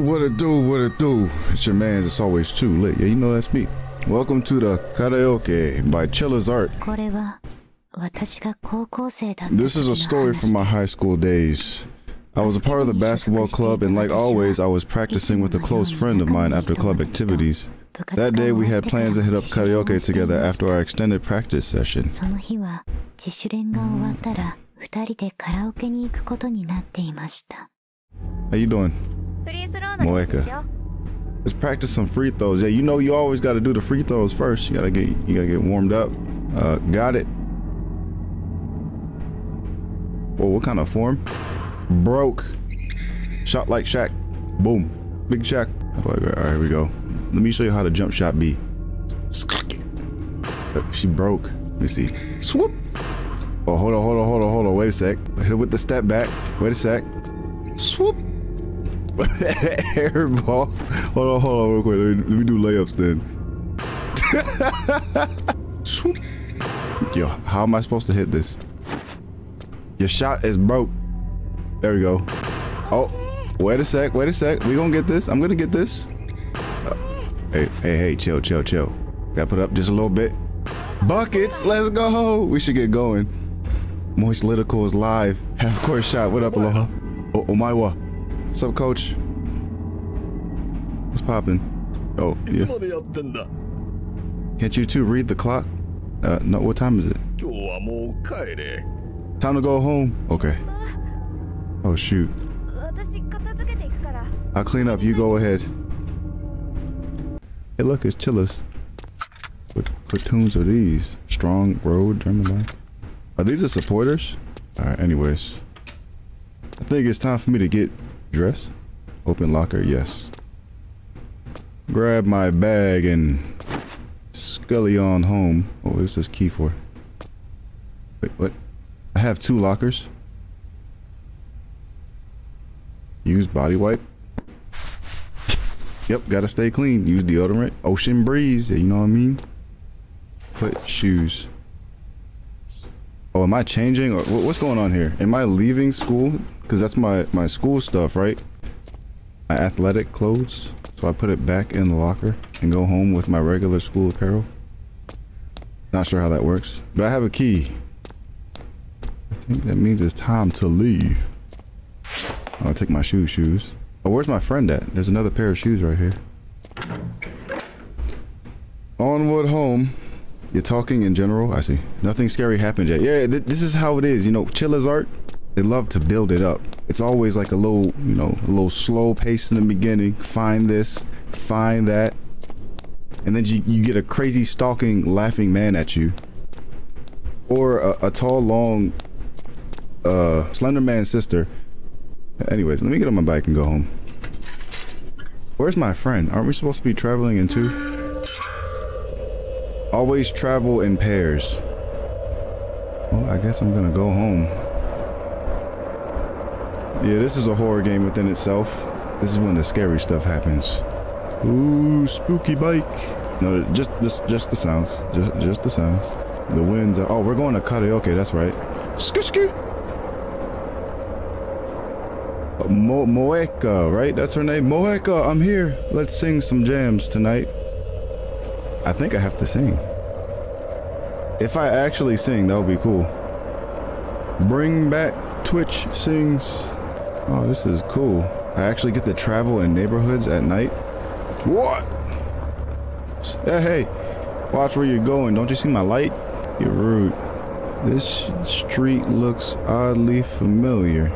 What it do, what it do? It's your man's, it's always too late. Yeah, you know that's me. Welcome to the karaoke by Chilla's Art. This is a story from my high school days. I was a part of the basketball club, and like always, I was practicing with a close friend of mine after club activities. That day, we had plans to hit up karaoke together after our extended practice session. How you doing? Moeka, let's practice some free throws. Yeah, you know you always got to do the free throws first. You gotta get warmed up. Got it. Whoa, what kind of form? Broke. Shot like Shaq. Boom. Big Shaq. All right, here we go. Let me show you how the jump shot be. She broke. Let me see. Swoop. Oh, hold on. Wait a sec. Hit with the step back. Wait a sec. Swoop. Airball. Hold on real quick. Let me do layups then. Swoop. Yo, how am I supposed to hit this? Your shot is broke. There we go. Oh, wait a sec. We gonna get this. I'm gonna get this. Hey, chill. Gotta put up just a little bit. Buckets, let's go. We should get going. Moist Lytical is live. Half court shot. What up, Aloha? Oh my wa. What's up, coach? What's poppin'? Oh, yeah. Can't you two read the clock? No, what time is it? Time to go home. Okay. Oh, shoot. I'll clean up. You go ahead. Hey, look, it's Chilla's. What tunes are these? Strong Road, German Life? Are these the supporters? All right, anyways. I think it's time for me to get dress. Open locker, yes. Grab my bag and scully on home. Oh, what is this key for? Wait, what? I have two lockers. Use body wipe. Yep, gotta stay clean. Use deodorant. Ocean breeze, you know what I mean? Put shoes. Oh, am I changing? Or what's going on here? Am I leaving school? Because that's my school stuff, right? My athletic clothes. So I put it back in the locker and go home with my regular school apparel. Not sure how that works, but I have a key. I think that means it's time to leave. I'll take my shoes. Oh, where's my friend at? There's another pair of shoes right here. Onward home. You're talking in general? I see. Nothing scary happened yet. Yeah, this is how it is. You know, Chilla's Art, they love to build it up. It's always like a little slow pace in the beginning. Find this, find that. And then you get a crazy stalking, laughing man at you. Or a tall, long, slender man's sister. Anyways, let me get on my bike and go home. Where's my friend? Aren't we supposed to be traveling in two? Always travel in pairs. Well, I guess I'm gonna go home. Yeah, this is a horror game within itself. This is when the scary stuff happens. Ooh, spooky bike. No, just the sounds. Just the sounds. The winds are, oh, we're going to karaoke, that's right. Skoo. Moeka, right? That's her name. Moeka, I'm here. Let's sing some jams tonight. I think I have to sing. If I actually sing, that would be cool. Bring back Twitch sings. Oh, this is cool. I actually get to travel in neighborhoods at night. What? Hey, watch where you're going. Don't you see my light? You're rude. This street looks oddly familiar.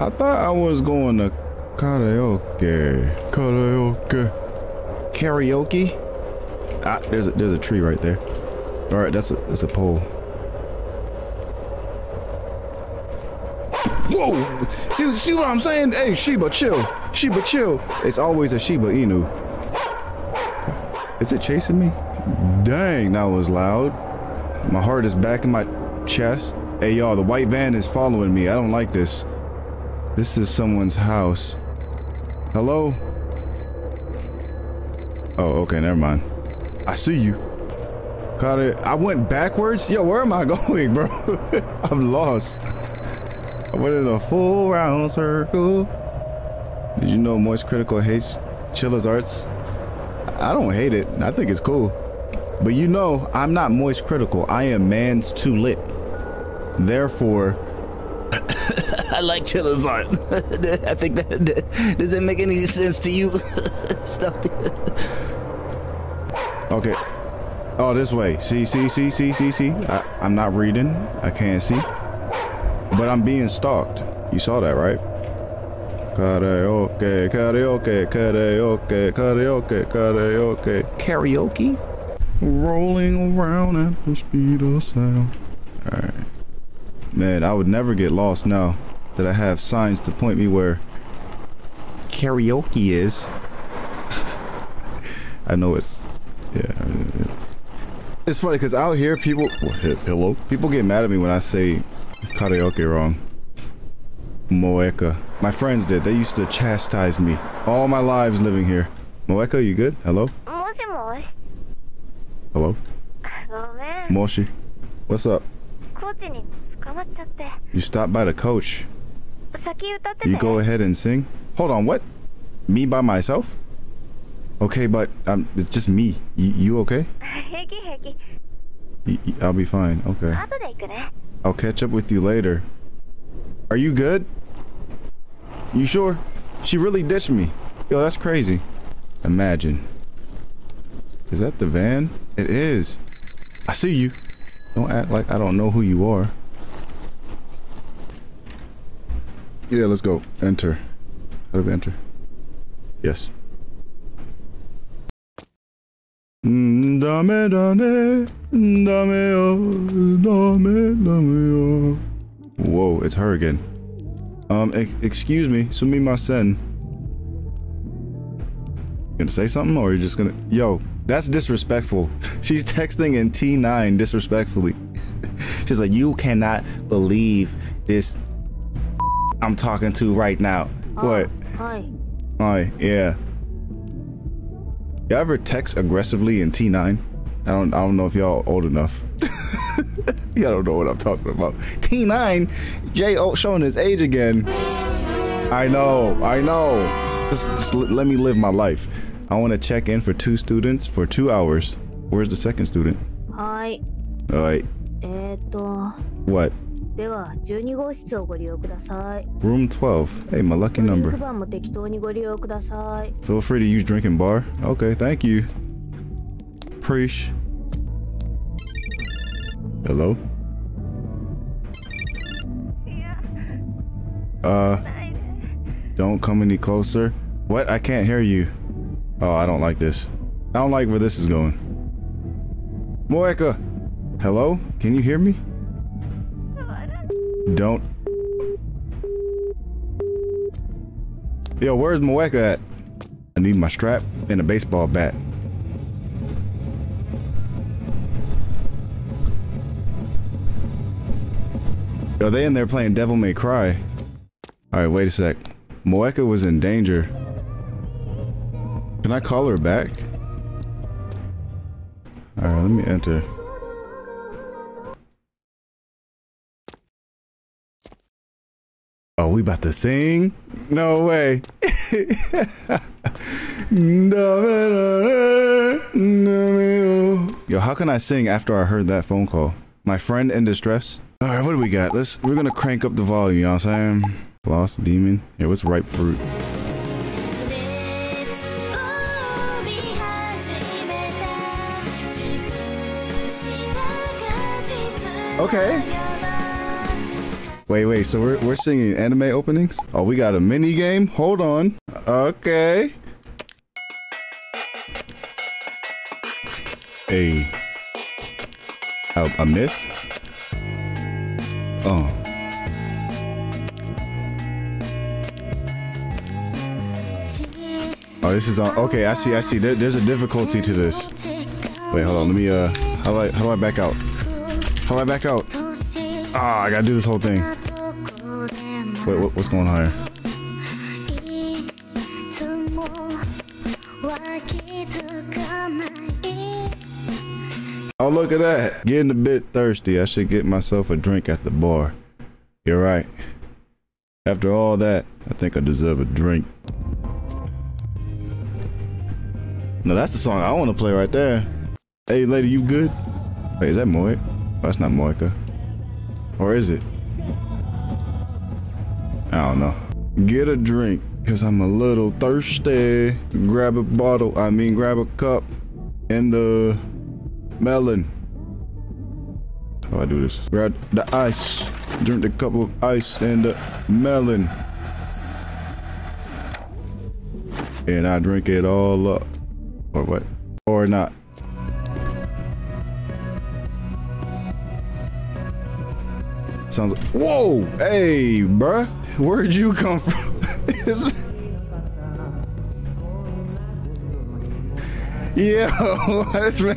I thought I was going to karaoke. Karaoke? Ah, there's a tree right there. All right, that's a pole. Whoa! See what I'm saying? Hey, Shiba, chill. Shiba, chill. It's always a Shiba Inu. Is it chasing me? Dang, that was loud. My heart is back in my chest. Hey, y'all, the white van is following me. I don't like this. This is someone's house. Hello? Oh, okay, never mind. I see you. Caught it. I went backwards? Yo, where am I going, bro? I'm lost. I went in a full round circle. You know, Moist Critical hates Chilla's Arts. I don't hate it. I think it's cool. But you know, I'm not Moist Critical. I am Man's Too Lit. Therefore, I like Chilla's Art. I think that does it make any sense to you? Stop. Okay. Oh, this way. See. I'm not reading. I can't see. But I'm being stalked. You saw that, right? Karaoke, karaoke, karaoke, karaoke, karaoke. Karaoke? Rolling around at the speed of sound. All right. Man, I would never get lost now that I have signs to point me where karaoke is. I know it's, yeah. It's funny because I'll hear people, hello? People get mad at me when I say karaoke wrong. Moeka. My friends did. They used to chastise me all my lives living here. Moeka, you good? Hello? Hello? Moshi. What's up? You stopped by the coach. You go ahead and sing. Hold on, what? Me by myself? Okay, but it's just me. You okay? I'll be fine. Okay. I'll catch up with you later. Are you good? You sure? She really ditched me. Yo, that's crazy. Imagine. Is that the van? It is. I see you. Don't act like I don't know who you are. Yeah, let's go. Enter. How do we enter? Yes. Dame dame, dame dame dame. Whoa, it's her again. Excuse me, sumi masen. Gonna say something, or you're just gonna? Yo, that's disrespectful. She's texting in T9 disrespectfully. She's like, you cannot believe this I'm talking to right now. What? Hi. Hi. Yeah. Y'all ever text aggressively in T9? I don't know if y'all old enough. Y'all don't know what I'm talking about. T9, J-O showing his age again. I know. Just let me live my life. I want to check in for 2 students for 2 hours. Where's the second student? Hi. All right. What? Room 12. Hey, my lucky number. Feel free to use drinking bar. Okay, thank you. Preach. Hello? Yeah. Don't come any closer. What? I can't hear you. Oh, I don't like this. I don't like where this is going. Moeka! Hello? Can you hear me? Don't. Yo, where's Moeka at? I need my strap and a baseball bat. Yo, they in there playing Devil May Cry. Alright, wait a sec. Moeka was in danger. Can I call her back? Alright, let me enter. Oh, we about to sing? No way. Yo, how can I sing after I heard that phone call? My friend in distress? Alright, what do we got? We're gonna crank up the volume, you know what I'm saying? Lost demon. Yeah, what's ripe fruit? Okay. Wait, so we're singing anime openings? Oh, we got a mini game? Hold on. Okay. Hey. I missed? Oh. Oh, this is on. Okay, I see. There's a difficulty to this. Wait, hold on. Let me. How do I back out? How do I back out? Ah, I gotta do this whole thing. Wait, what's going on here? Oh, look at that. Getting a bit thirsty. I should get myself a drink at the bar. You're right. After all that, I think I deserve a drink. No, that's the song I want to play right there. Hey, lady, you good? Wait, is that Moik? Oh, that's not Moika. Or is it? I don't know. Get a drink, because I'm a little thirsty. Grab a bottle, I mean grab a cup, and the melon. How do I do this? Grab the ice, drink the cup of ice and the melon. And I drink it all up. Or what? Or not. Sounds like, whoa! Hey, bruh! Where'd you come from? Yeah, that's right.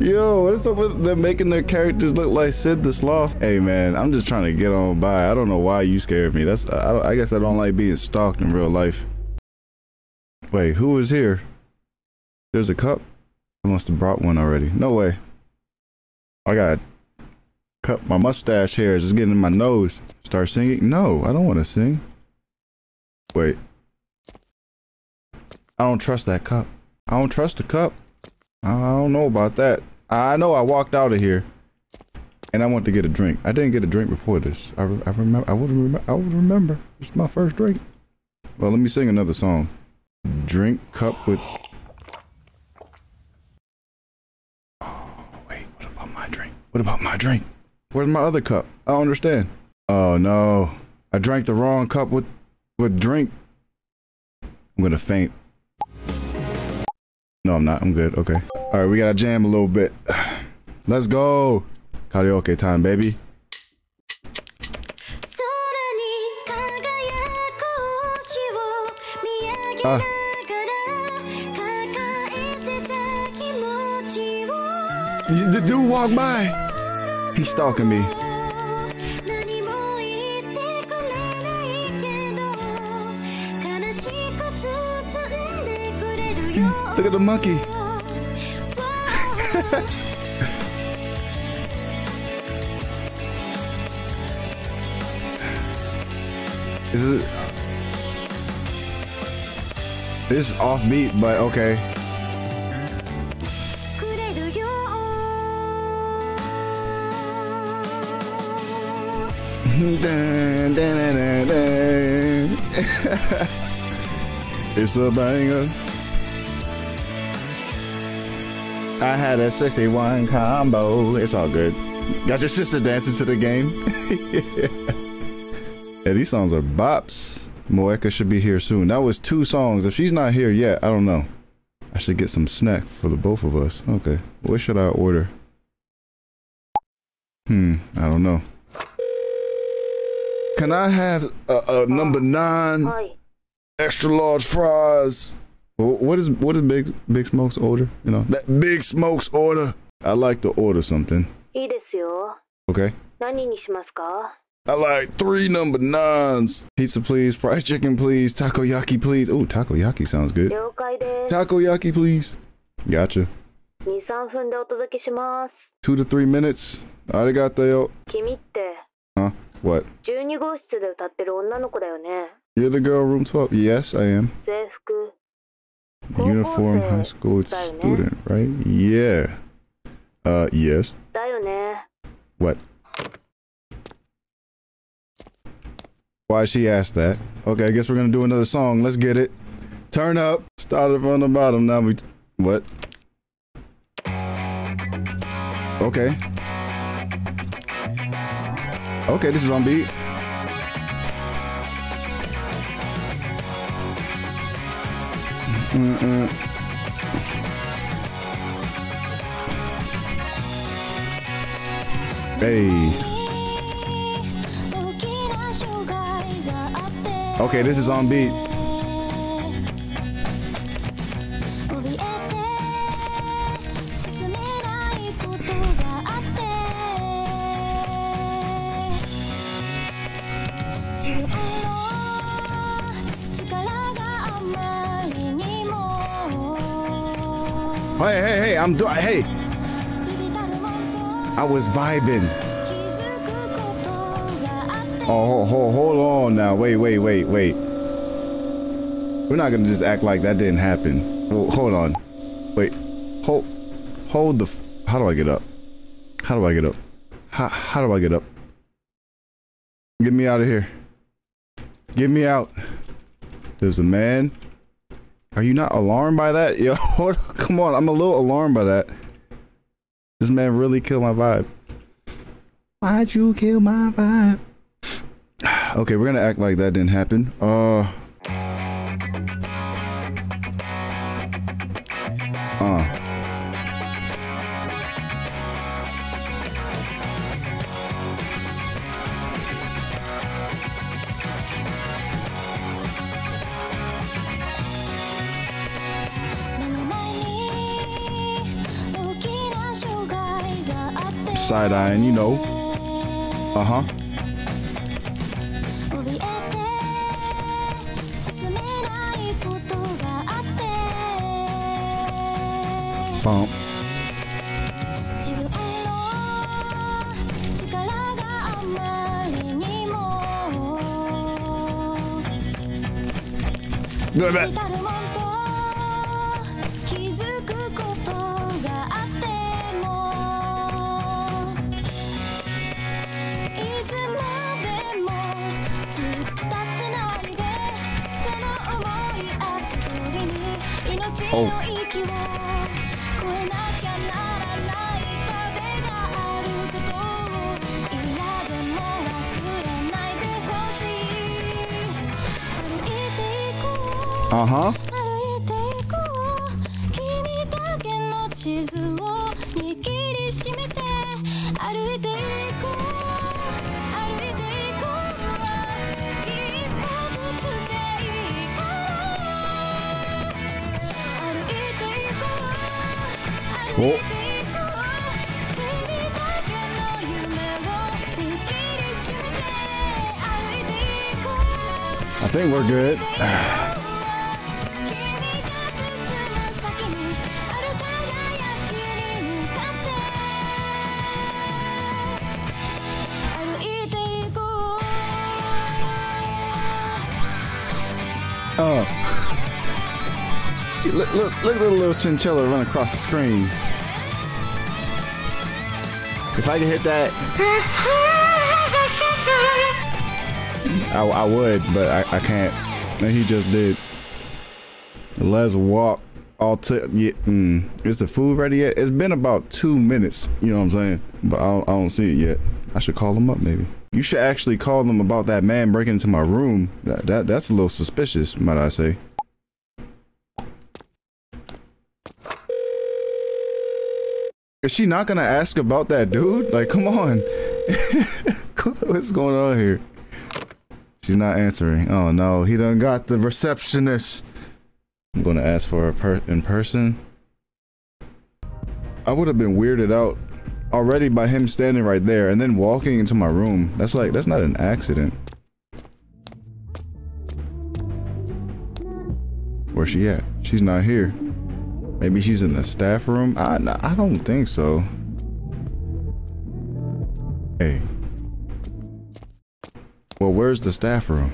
Yo, what is up with them making their characters look like Sid the Sloth? Hey man, I'm just trying to get on by. I don't know why you scared me. That's I guess I don't like being stalked in real life. Wait, who is here? There's a cup? I must have brought one already. No way. I gotta cut my mustache hairs. It's getting in my nose. Start singing? No, I don't want to sing. Wait. I don't trust that cup. I don't trust the cup. I don't know about that. I know I walked out of here, and I went to get a drink. I didn't get a drink before this. I would remember. It's my first drink. Well, let me sing another song. Drink cup with. Oh wait, what about my drink? What about my drink? Where's my other cup? I don't understand. Oh no, I drank the wrong cup with drink. I'm gonna faint. No, I'm not. I'm good. Okay. All right, we gotta jam a little bit. Let's go. Karaoke time, baby. The dude walked by. He's stalking me. Look at the monkey. This is offbeat, but okay. It's a banger. I had a 61 combo. It's all good. Got your sister dancing to the game. Yeah, these songs are bops. Moika should be here soon. That was 2 songs. If she's not here yet, I don't know. I should get some snack for the both of us. Okay. What should I order? I don't know. Can I have a number 9 extra large fries? What is Big Smoke's order? You know that Big Smoke's order. I like to order something. Okay. I like 3 number 9s. Pizza please, fried chicken please, takoyaki please. Ooh, takoyaki sounds good. Takoyaki please. Gotcha. 2 to 3 minutes. Arigato. Huh? What? You're the girl room 12. Yes, I am. Uniform high school student, right? Yeah. Yes. What? Why she asked that? Okay, I guess we're gonna do another song. Let's get it. Turn up. Started from the bottom. Now we. What? Okay. Okay, this is on beat. Hey. Okay, this is on beat. Hey, hey, I was vibing. Oh, hold on now. Wait. We're not gonna just act like that didn't happen. Well, hold on. Wait. Hold the. How do I get up? How do I get up? How do I get up? Get me out of here. Get me out. There's a man. Are you not alarmed by that? Yo, come on. I'm a little alarmed by that. This man really killed my vibe. Why'd you kill my vibe? Okay, we're gonna act like that didn't happen. Side-eyeing, you know. Uh-huh. Bump. Good bet. Oh. Uh-huh. Oh. I think we're good. Oh. Look at the little chinchilla run across the screen. If I could hit that, I would, but I can't. And he just did. Let's walk. All to yeah. Is the food ready yet? It's been about 2 minutes. You know what I'm saying? But I don't see it yet. I should call them up, maybe. You should actually call them about that man breaking into my room. That's a little suspicious, might I say. Is she not gonna ask about that dude? Like, come on. What's going on here? She's not answering. Oh no, he done got the receptionist. I'm gonna ask for her in person. I would have been weirded out already by him standing right there and then walking into my room. That's like, that's not an accident. Where's she at? She's not here. Maybe she's in the staff room? I don't think so. Hey. Well, where's the staff room?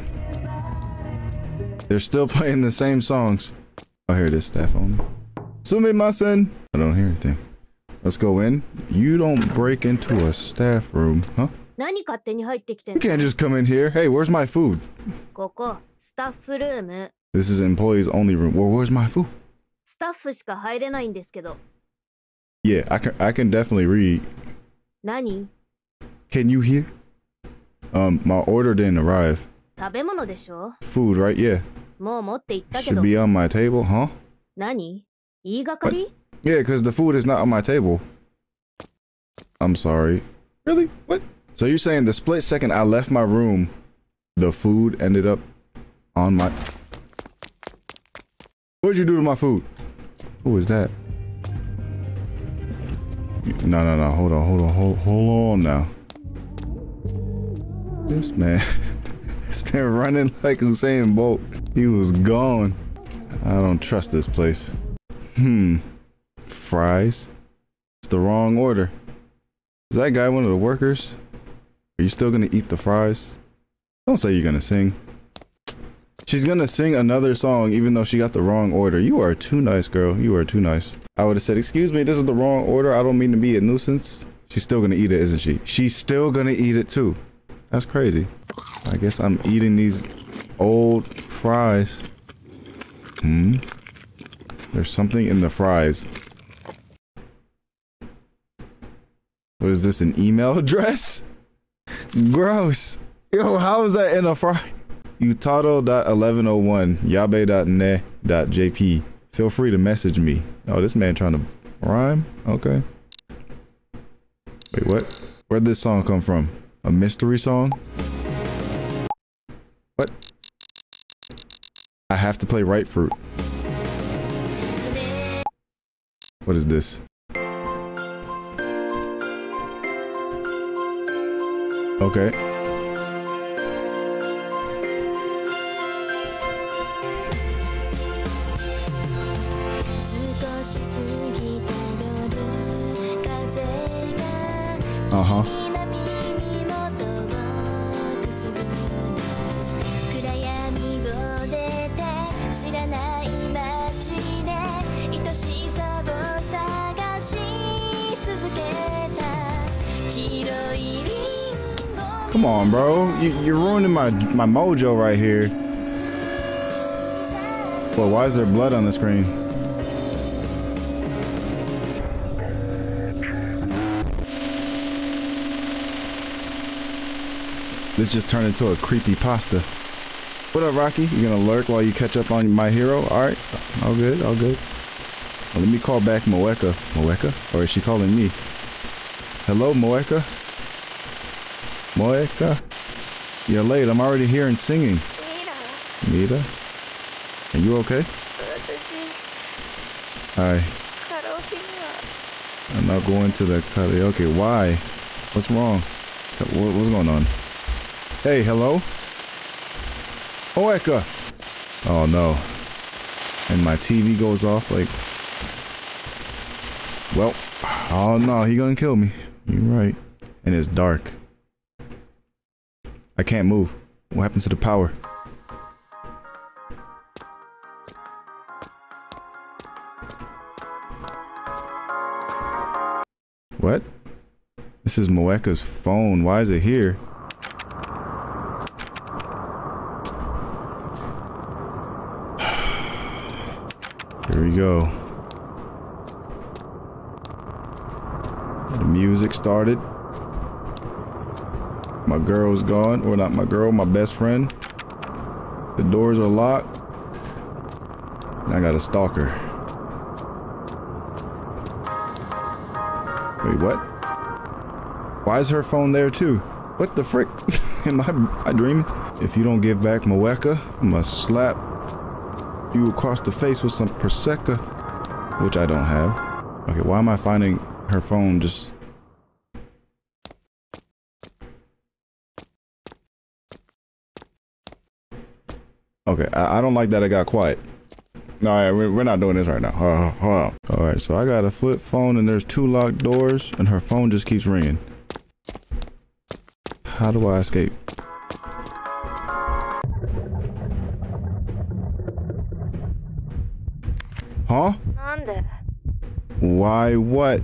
They're still playing the same songs. Oh, here it is, staff only. Sumimasen! I don't hear anything. Let's go in. You don't break into a staff room, huh? You can't just come in here. Hey, where's my food? This is employees only room. Well, where's my food? Yeah, I can definitely read. Can you hear? My order didn't arrive. Food, right? Yeah. Should be on my table, huh? What? Yeah, because the food is not on my table. I'm sorry. Really? What? So you're saying the split second I left my room, the food ended up on my... What'd you do to my food? Who is that? No, hold on now. This man running like Usain Bolt. He was gone. I don't trust this place. Fries? It's the wrong order. Is that guy one of the workers? Are you still gonna eat the fries? Don't say you're gonna sing. She's gonna sing another song even though she got the wrong order. You are too nice, girl. You are too nice. I would have said, excuse me, this is the wrong order. I don't mean to be a nuisance. She's still gonna eat it, isn't she? She's still gonna eat it too. That's crazy. I guess I'm eating these old fries. There's something in the fries. What is this, an email address? Gross. Yo, how is that in a fry? Utado.1101, yabe.ne.jp. Feel free to message me. Oh, this man trying to rhyme? Okay. Wait, what? Where'd this song come from? A mystery song? What? I have to play Right Fruit. What is this? Okay. Uh-huh. Come on, bro. You're ruining my mojo right here. Well, why is there blood on the screen? This just turned into a creepy pasta. What up, Rocky? You gonna lurk while you catch up on My Hero? Alright. All good, all good. Well, let me call back Moeka. Moeka? Or is she calling me? Hello, Moeka? Moeka, you're late. I'm already hearing singing. Mira, are you okay? Hi. I'm not going to the karaoke. Why? What's wrong? What's going on? Hey, hello? Moeka! Oh no. And my TV goes off like... Well, oh no, he gonna kill me. You're right. And it's dark. I can't move. What happened to the power? What? This is Moeka's phone. Why is it here? Here we go. The music started. My girl's gone, or not my girl, my best friend. The doors are locked. And I got a stalker. Wait, what? Why is her phone there too? What the frick? Am I dreaming? If you don't give back Moeka, I'm gonna slap you across the face with some Prosecco, which I don't have. Okay, why am I finding her phone just... Okay, I don't like that it got quiet. No, all right, we're not doing this right now. Hold on. All right, so I got a flip phone and there's two locked doors and her phone just keeps ringing. How do I escape? Huh? Why what?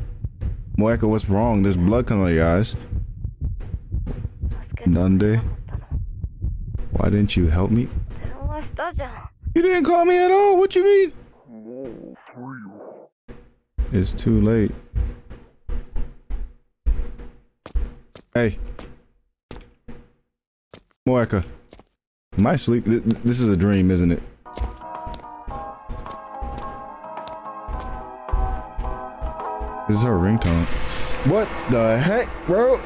Moeka, what's wrong? There's blood coming out of your eyes. Nande. Why didn't you help me? You didn't call me at all. What you mean? It's too late. Hey, Moeka, my sleep. This is a dream, isn't it? This is her ringtone. What the heck, bro?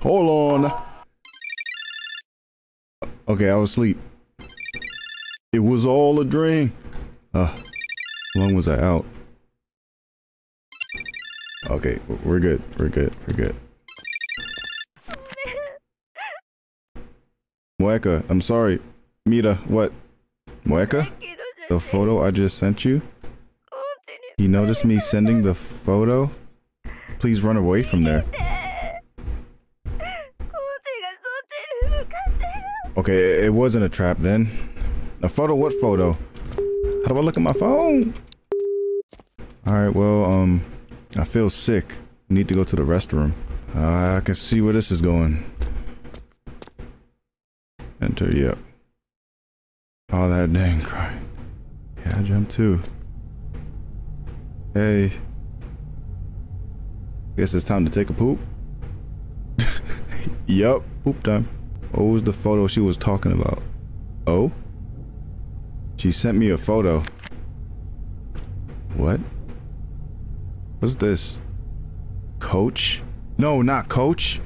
Hold on. Okay, I was asleep. It was all a dream. How long was I out? Okay, we're good. We're good. We're good. Moeka, I'm sorry. Mira, what? Moeka? The photo I just sent you? You noticed me sending the photo? Please run away from there. Okay, it wasn't a trap then. A photo? What photo? How do I look at my phone? Alright, well, I feel sick. Need to go to the restroom. I can see where this is going. Enter, yep. Oh, that dang cry. Yeah, I jumped too. Hey. Guess it's time to take a poop. Yup, poop time. What was the photo she was talking about? Oh? She sent me a photo. What? What's this? Coach? No, not coach.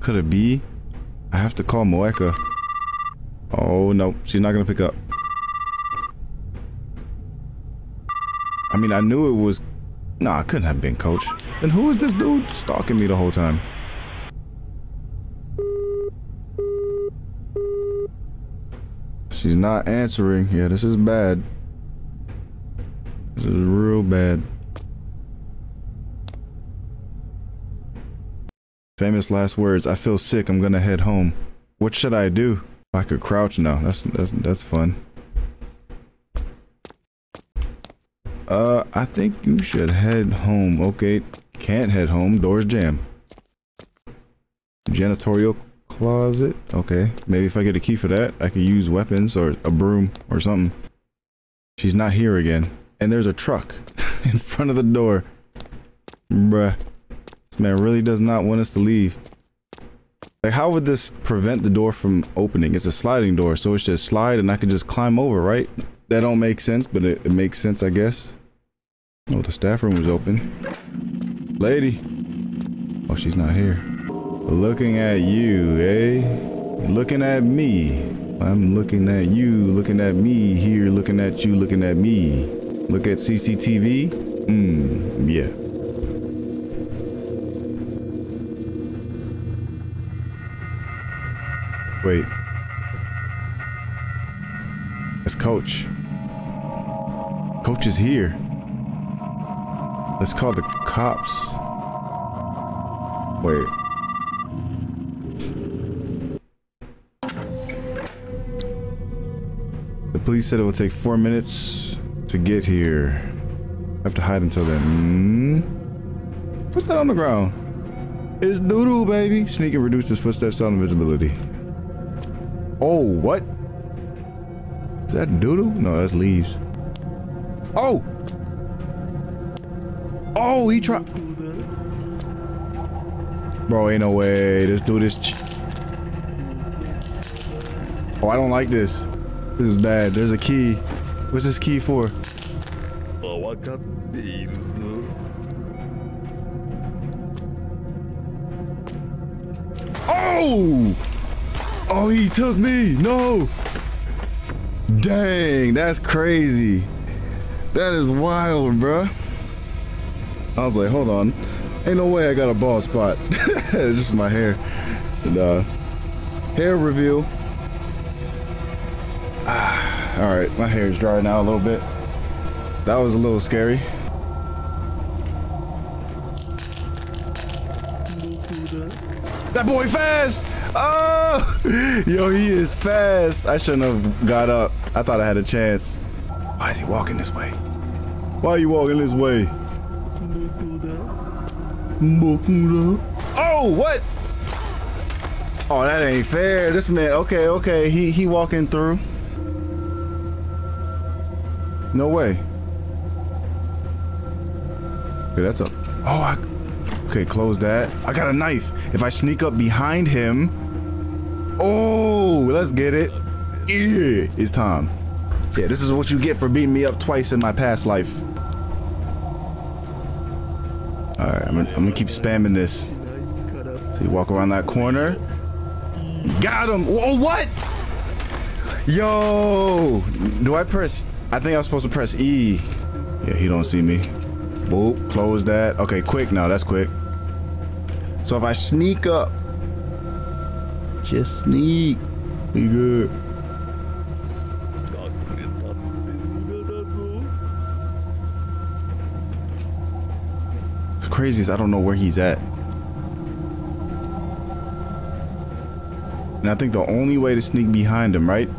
Could it be? I have to call Moeka. Oh no, she's not gonna pick up. I mean, I knew it was. Nah, it couldn't have been coach. Then who is this dude stalking me the whole time? She's not answering. Yeah, this is bad. This is real bad. Famous last words. I feel sick. I'm gonna head home. What should I do? I could crouch now. That's fun. I think you should head home. Okay, can't head home. Doors jammed. Janitorial closet. Okay, maybe if I get a key for that, I could use weapons or a broom or something. She's not here again. And there's a truck in front of the door. Bruh. This man really does not want us to leave. Like, how would this prevent the door from opening? It's a sliding door, so it should slide and I could just climb over, right? That don't make sense, but it makes sense, I guess. Oh, the staff room is open. Lady. Oh, she's not here. Looking at you, eh? Looking at me. I'm looking at you, looking at me, here, looking at you, looking at me. Look at CCTV? Yeah. Wait. It's Coach. Coach is here. Let's call the cops. Wait. The police said it will take 4 minutes to get here. I have to hide until then. What's that on the ground? It's doodoo, baby. Sneak and reduce his footsteps on invisibility. Oh, what? Is that doodle? No, that's leaves. Oh! Oh, he tried. Bro, ain't no way. Let's do this. Oh, I don't like this. This is bad. There's a key. What's this key for? Oh, I got beaters, though. Oh! Oh, he took me! No! Dang, that's crazy. That is wild, bruh. I was like, hold on. Ain't no way I got a bald spot. It's just my hair. And, hair reveal. Alright, my hair is dry now a little bit. That was a little scary. That boy fast! Oh! Yo, he is fast. I shouldn't have got up. I thought I had a chance. Why is he walking this way? Why are you walking this way? Oh, what? Oh, that ain't fair. This man, okay, okay. He walking through. No way. Okay, that's up. Oh, okay, close that. I got a knife. If I sneak up behind him, oh, let's get it. Yeah, it's time. Yeah, this is what you get for beating me up twice in my past life. All right, I'm gonna keep spamming this. So you walk around that corner. Got him. Whoa, what? Yo, do I press? I think I was supposed to press E. Yeah, he don't see me. Boop, close that. Okay, quick now, that's quick. So if I sneak up, just sneak, be good. It's crazy, is I don't know where he's at. And I think the only way to sneak behind him, right,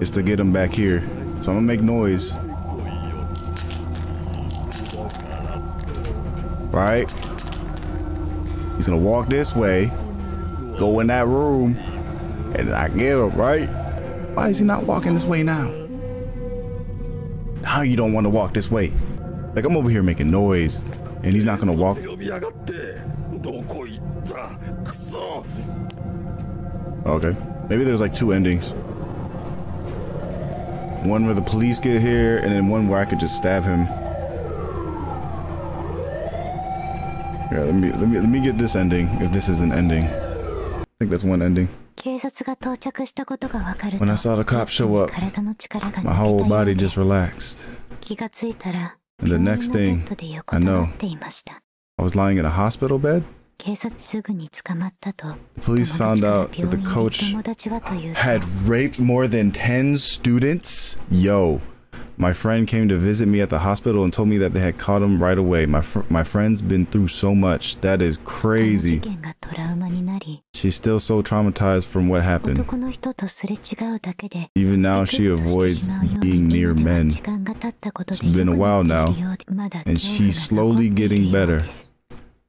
is to get him back here. So I'm gonna make noise. Right? He's gonna walk this way, go in that room, and I get him, right? Why is he not walking this way now? Now you don't want to walk this way. Like, I'm over here making noise, and he's not gonna walk. Okay, maybe there's like two endings. One where the police get here, and then one where I could just stab him. Yeah, let me get this ending, if this is an ending. I think that's one ending. When I saw the cop show up, my whole body just relaxed. And the next thing I know, I was lying in a hospital bed. The police found out that the coach had raped more than 10 students. Yo. My friend came to visit me at the hospital and told me that they had caught him right away. My friend's been through so much. That is crazy. She's still so traumatized from what happened. Even now, she avoids being near men. It's been a while now, and she's slowly getting better.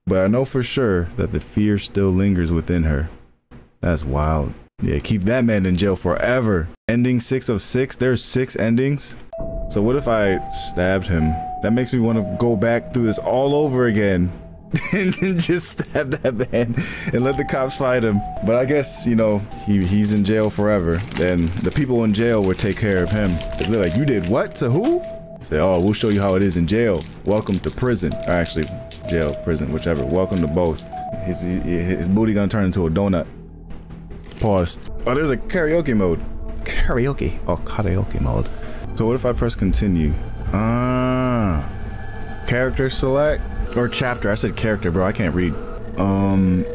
But I know for sure that the fear still lingers within her. That's wild. Yeah, keep that man in jail forever. Ending 6 of 6. There's 6 endings. So what if I stabbed him? That makes me want to go back through this all over again and then just stab that man and let the cops fight him. But I guess, you know, he's in jail forever. Then the people in jail would take care of him. They'd be like, you did what to who? Say, oh, we'll show you how it is in jail. Welcome to prison. Or actually, jail, prison, whichever. Welcome to both. His booty gonna turn into a donut. Pause. Oh, there's a karaoke mode. Karaoke. Oh, karaoke mode. So what if I press continue? Character select or chapter. I said character, bro. I can't read.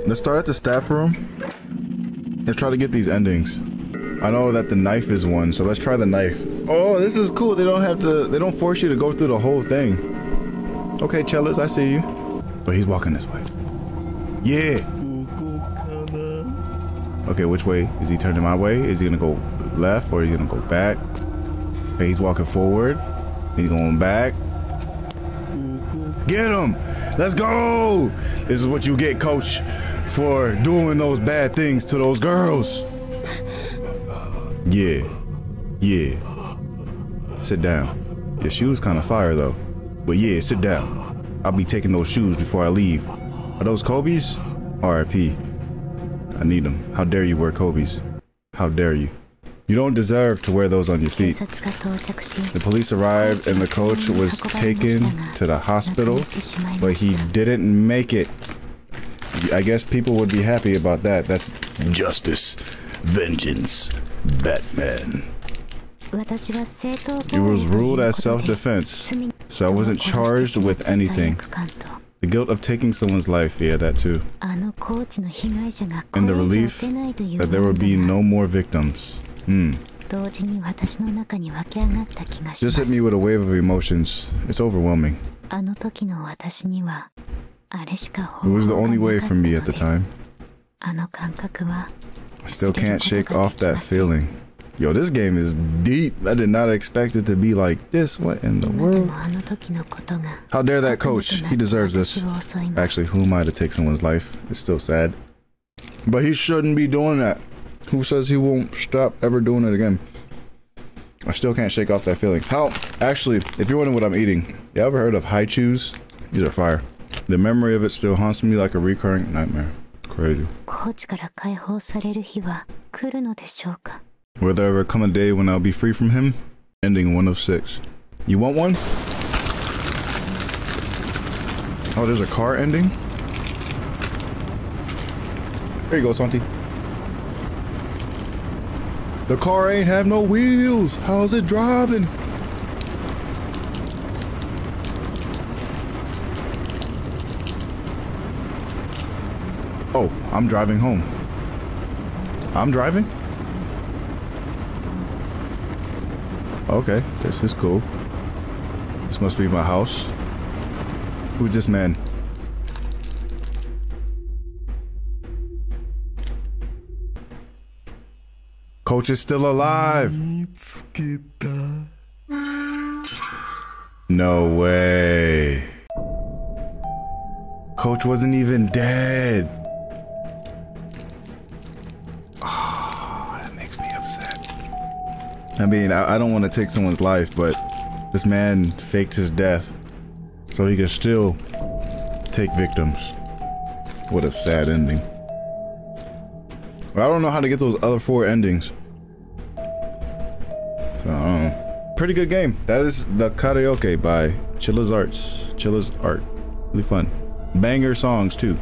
Let's start at the staff room. Let's try to get these endings. I know that the knife is one, so let's try the knife. Oh, this is cool. They don't force you to go through the whole thing. Okay, Chellis, I see you. But he's walking this way. Yeah. Okay, which way? Is he turning my way? Is he gonna go left or is he gonna go back? Okay, he's walking forward. He's going back. Get him! Let's go! This is what you get, coach, for doing those bad things to those girls. Yeah. Yeah. Sit down. Your shoes kind of fire, though. But yeah, sit down. I'll be taking those shoes before I leave. Are those Kobe's? RIP. I need them. How dare you wear Kobe's? How dare you? You don't deserve to wear those on your feet. The police arrived and the coach was taken to the hospital, but he didn't make it. I guess people would be happy about that. That's justice, vengeance, Batman. It was ruled as self-defense, so I wasn't charged with anything. The guilt of taking someone's life, yeah, that too. And the relief that there would be no more victims. Just hit me with a wave of emotions. It's overwhelming. It was the only way for me at the time. I still can't shake off that feeling. Yo, this game is deep. I did not expect it to be like this. What in the world? How dare that coach? He deserves this. Actually, who am I to take someone's life? It's still sad. But he shouldn't be doing that. Who says he won't stop ever doing it again? I still can't shake off that feeling. How? Actually, if you're wondering what I'm eating, you ever heard of haichus? These are fire. The memory of it still haunts me like a recurring nightmare. Crazy. Will there ever come a day when I'll be free from him? Ending 1 of 6. You want one? Oh, there's a car ending? There you go, Santi. The car ain't have no wheels. How's it driving? Oh, I'm driving home. I'm driving? Okay, this is cool. This must be my house. Who's this man? Coach is still alive. No way. Coach wasn't even dead. Oh, that makes me upset. I mean, I don't want to take someone's life, but this man faked his death so he could still take victims. What a sad ending. But I don't know how to get those other four endings. So, I don't know. Pretty good game. That is The Karaoke by Chilla's Arts. Really fun. Banger songs, too.